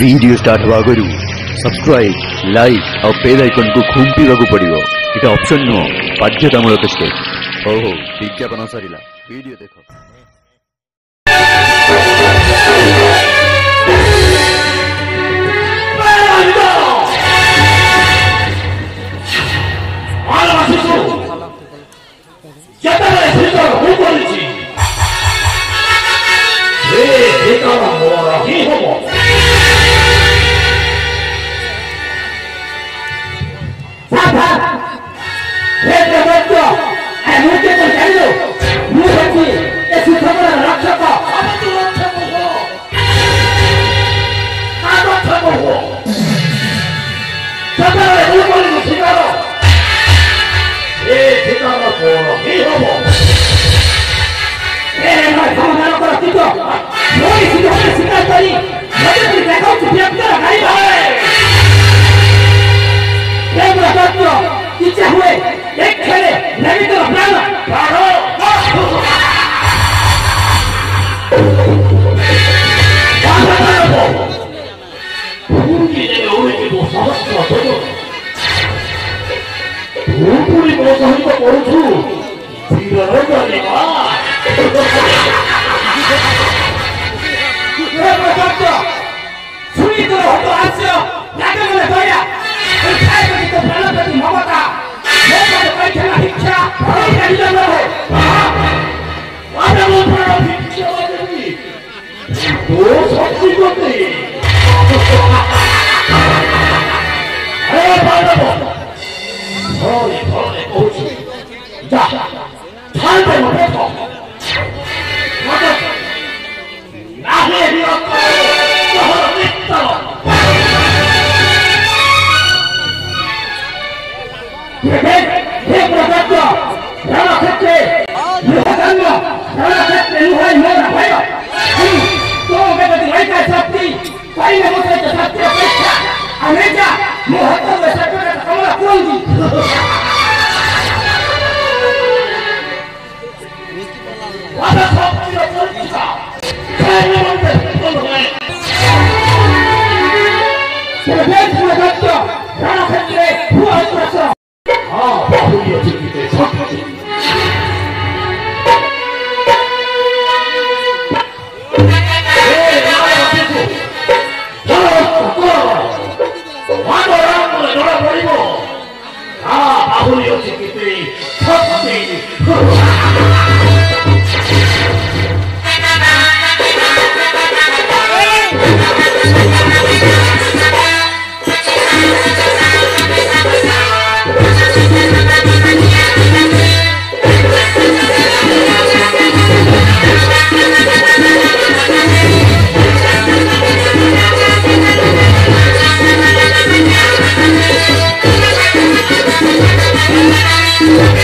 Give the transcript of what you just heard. Video start Vagaru. Subscribe, like, or pay the icon to Kumpi Vagupadio. It's option no. Pajatamurakashke. Oh, Tikja Panasarila. Video.